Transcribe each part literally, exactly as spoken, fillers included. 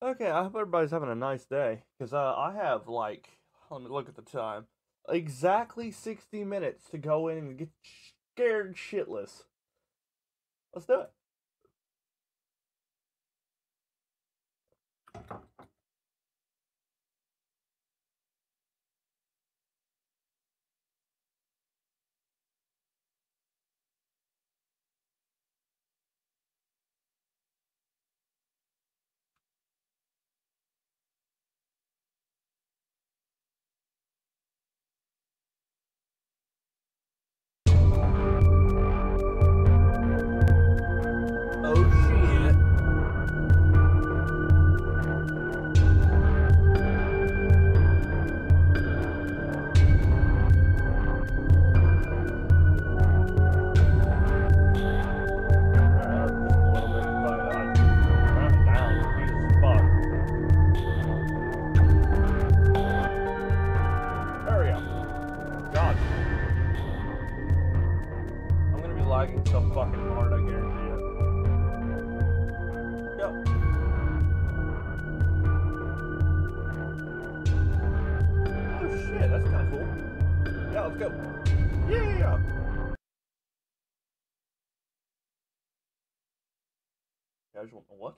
Okay, I hope everybody's having a nice day, because uh, I have, like, let me look at the time, exactly sixty minutes to go in and get scared shitless. Let's do it. What?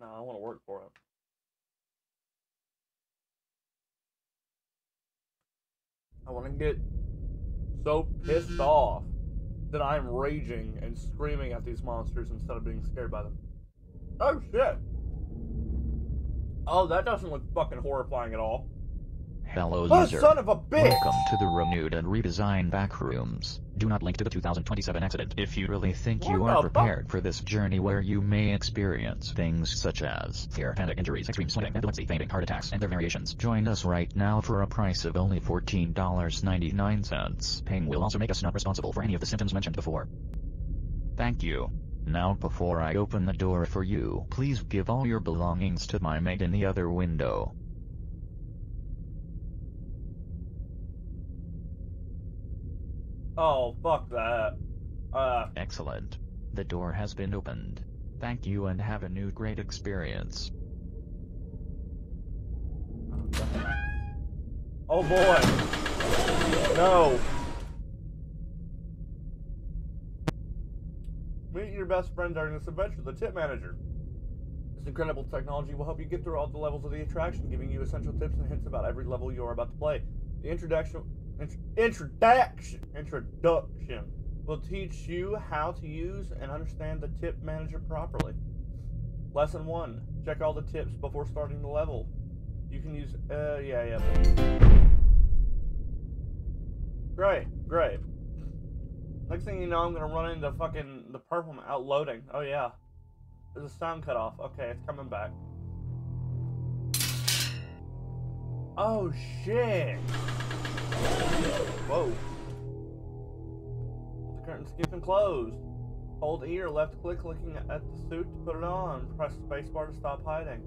No, I want to work for him. I want to get so pissed off that I'm raging and screaming at these monsters instead of being scared by them. Oh shit! Oh, that doesn't look fucking horrifying at all. Hello, user. Oh, son of a bitch! Welcome to the renewed and redesigned Backrooms. Do not link to the two thousand twenty-seven accident if you really think what you are prepared fuck? for this journey where you may experience things such as fear, panic, injuries, extreme sweating, epilepsy, fainting, heart attacks, and their variations. Join us right now for a price of only fourteen dollars and ninety-nine cents. Pain will also make us not responsible for any of the symptoms mentioned before. Thank you. Now before I open the door for you, please give all your belongings to my maid in the other window. Oh, fuck that. Uh. Excellent. The door has been opened. Thank you and have a new great experience. Oh boy! No! Meet your best friend during this adventure, the Tip Manager. This incredible technology will help you get through all the levels of the attraction, giving you essential tips and hints about every level you are about to play. The introduction, int introduction, introduction will teach you how to use and understand the Tip Manager properly. Lesson one: check all the tips before starting the level. You can use. Uh, yeah, yeah. Please. Great, great. Next thing you know, I'm gonna run into fucking the purple out loading. Oh yeah, there's a sound cut off. Okay, it's coming back. Oh shit! Whoa! The curtain's skipping closed. Hold E or left click, looking at the suit to put it on. Press spacebar to stop hiding.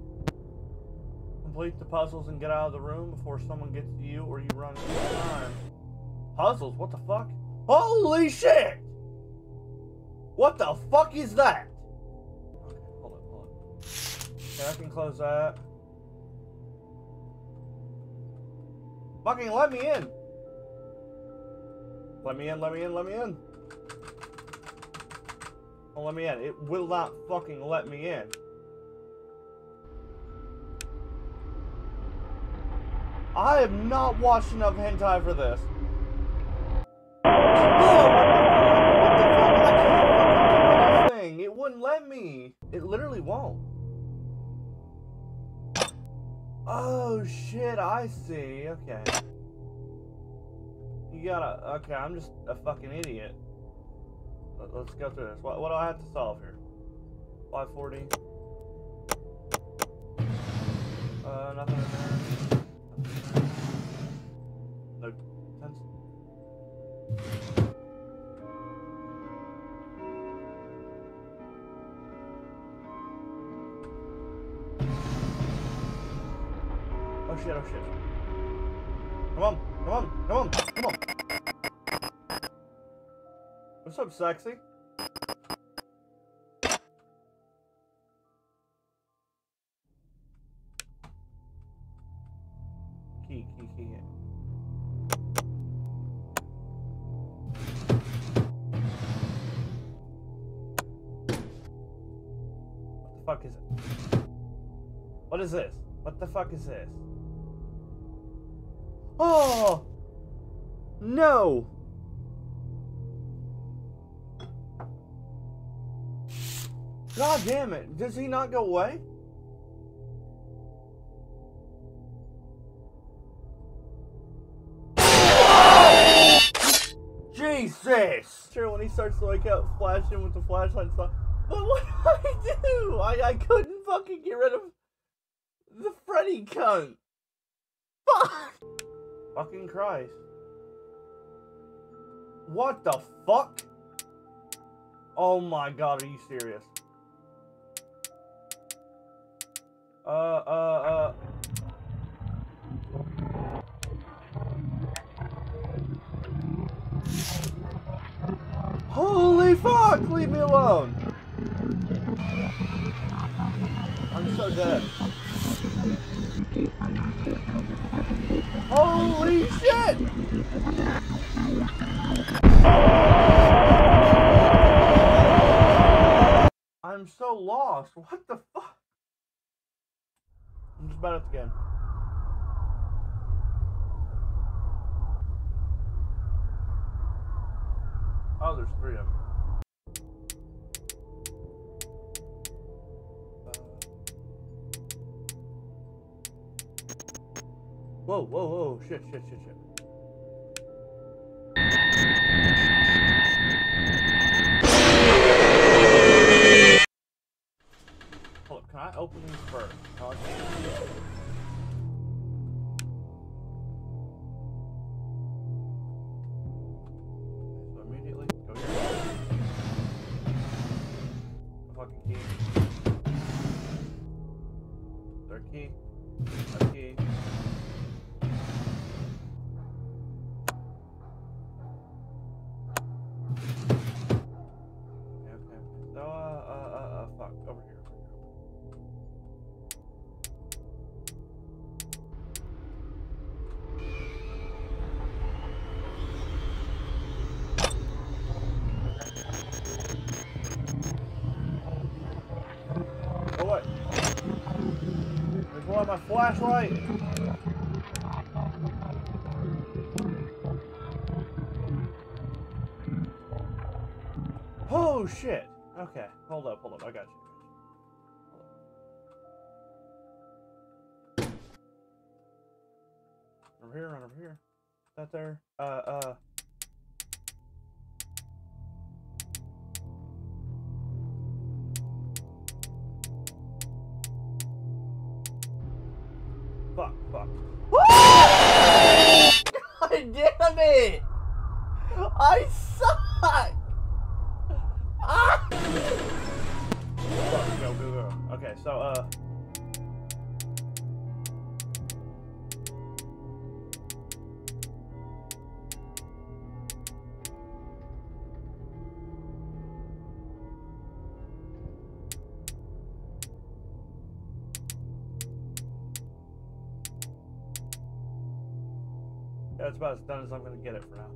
Complete the puzzles and get out of the room before someone gets to you or you run out of time. Puzzles? What the fuck? Holy shit! What the fuck is that? Okay, hold up, hold up. Okay, I can close that. Fucking let me in! Let me in, let me in, let me in! Don't let me in. It will not fucking let me in. I have not watched enough hentai for this. It wouldn't let me. It literally won't. Oh shit, I see. Okay. You gotta, okay, I'm just a fucking idiot. Let's go through this. What, what do I have to solve here? five forty. Uh, nothing in there. No tense. Oh shit, oh shit. Come on, come on, come on, come on. What's up, sexy? Key, key, key, key. What the fuck is it? What is this? What the fuck is this? Oh! No! God damn it! Does he not go away? Jesus! Sure, when he starts to wake up, flashing with the flashlight and stuff. But what did I do? I, I couldn't fucking get rid of the Freddy cunt. Fuck! Fucking Christ. What the fuck? Oh my god, are you serious? Uh, uh, uh. Holy fuck, leave me alone! I'm so dead. Holy shit! I'm so lost. What the fuck? I'm just about up again. Oh, there's three of them. Whoa, whoa, whoa, shit, shit, shit, shit. Hold up, can I open these first? No, I can't. So immediately, go here. The fucking key. Third key. Third key. My flashlight. Oh shit. Okay, hold up, hold up. I got you. Over here, run over here. Is that there? Uh, uh. Fuck, fuck. God damn it! I suck! Ah! Fuck, go, go, go. Okay, so, uh... that's about as done as I'm gonna get it for now.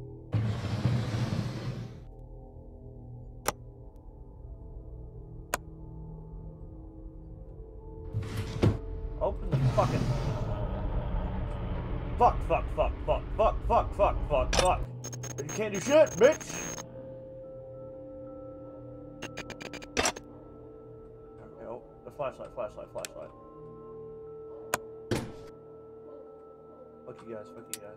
Open the fucking... Fuck, fuck, fuck, fuck, fuck, fuck, fuck, fuck, fuck. You can't do shit, bitch! Okay, oh, the flashlight, flashlight, flashlight. Fuck you guys, fuck you guys.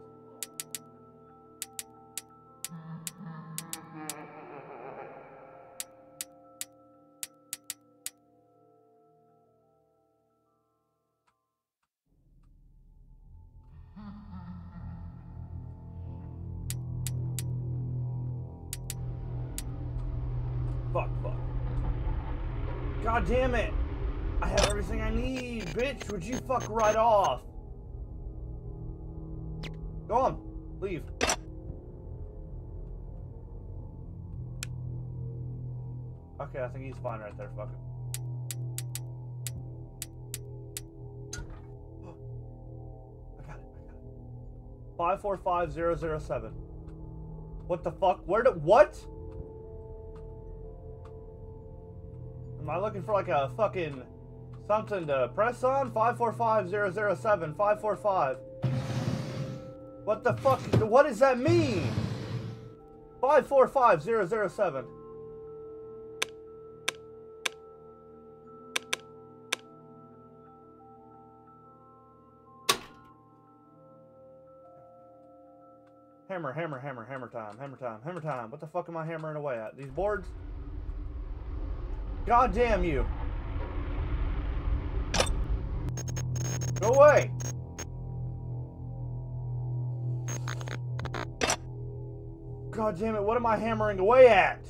Fuck, fuck. God damn it! I have everything I need, bitch! Would you fuck right off? Go on. Leave. Okay, I think he's fine right there. Fuck it. Oh. I got it. I got it. five four five zero zero seven. What the fuck? Where did... What? Am I looking for like a fucking... something to press on? five four five zero zero seven. five four five. What the fuck? What does that mean? five four five zero zero seven. Hammer, hammer, hammer, hammer time, hammer time, hammer time. What the fuck am I hammering away at? These boards? God damn you. Go away. God damn it, what am I hammering away at?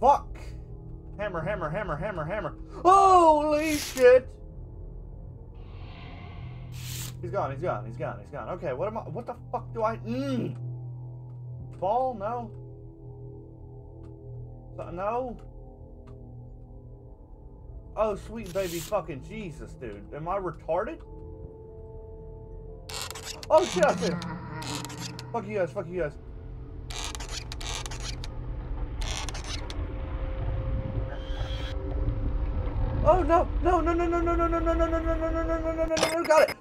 Fuck. Hammer, hammer, hammer, hammer, hammer. Holy shit. He's gone, he's gone, he's gone, he's gone. Okay, what am I, what the fuck do I, mmm. Ball, no. No. Oh, sweet baby fucking Jesus, dude. Am I retarded? Oh shit, I did. Fuck you guys, fuck you guys. Oh no, no, no, no, no, no, no, no, no, no, no, no, no, no, no, no, no, no, no, got it.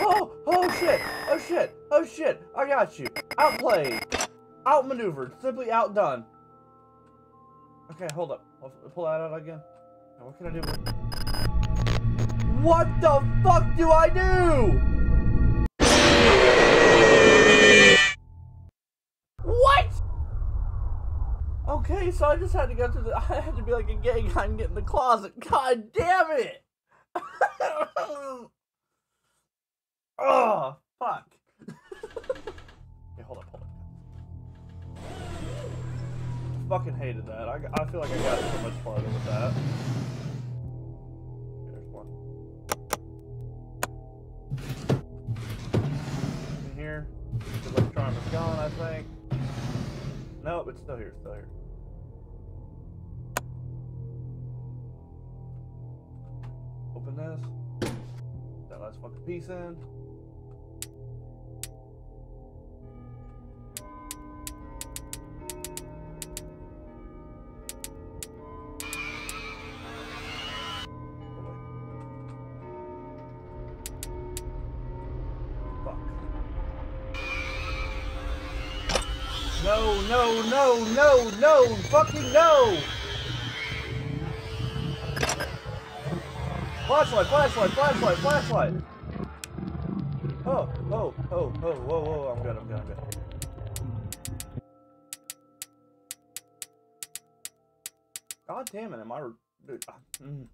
Oh, oh shit, oh shit, oh shit, I got you. Outplayed, outmaneuvered, simply outdone. Okay, hold up, I'll pull that out again. Now, what can I do? What the fuck do I do? Okay, so I just had to go through the, I had to be like a gay guy and get in the closet. God damn it! Oh, fuck. Okay, hold up, hold up. I fucking hated that. I, I feel like I got so much farther with that. Okay, there's one. In here. The electronic is gone, I think. Nope, it's still here, it's still here. Open this. That last fucking piece in. Fuck. No, no, no, no, no, fucking no! Flashlight, flashlight, flashlight, flashlight! Oh, oh, oh, oh, whoa, whoa, whoa, I'm good, I'm good, I'm good. God damn it, am I... Dude, I mm.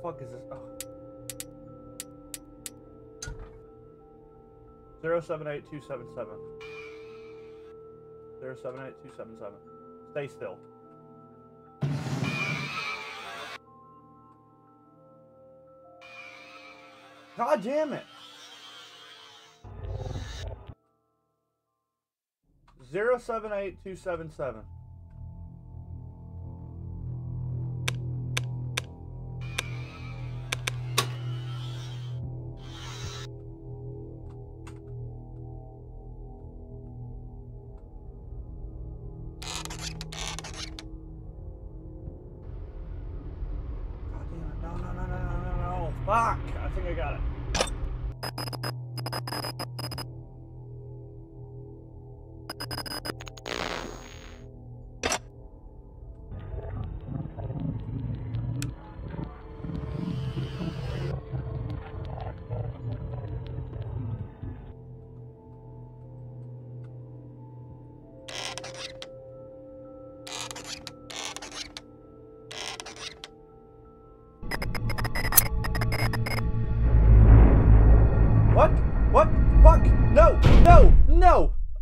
What the fuck is this? Oh. zero seven eight two seven seven. zero seven eight two seven seven. Stay still. God damn it! zero seven eight two seven seven. Fuck! I think I got it.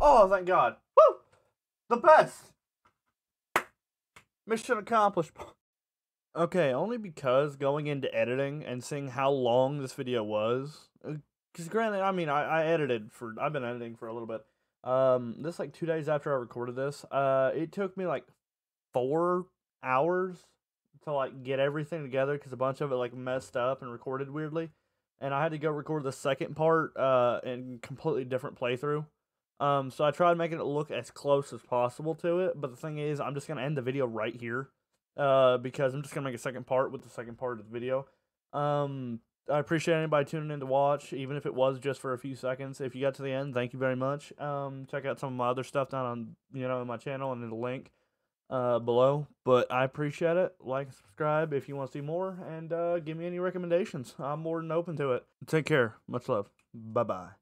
Oh, thank God. Woo! The best! Mission accomplished. Okay, only because going into editing and seeing how long this video was, because granted, I mean, I, I edited for, I've been editing for a little bit. Um, this, like, two days after I recorded this, uh, it took me, like, four hours to, like, get everything together, because a bunch of it, like, messed up and recorded weirdly. And I had to go record the second part, uh, in completely different playthrough. Um, so I tried making it look as close as possible to it, but the thing is, I'm just going to end the video right here, uh, because I'm just going to make a second part with the second part of the video. Um, I appreciate anybody tuning in to watch, even if it was just for a few seconds. If you got to the end, thank you very much. Um, check out some of my other stuff down on, you know, in my channel and in the link, uh, below, but I appreciate it. Like and subscribe if you want to see more, and, uh, give me any recommendations. I'm more than open to it. Take care. Much love. Bye-bye.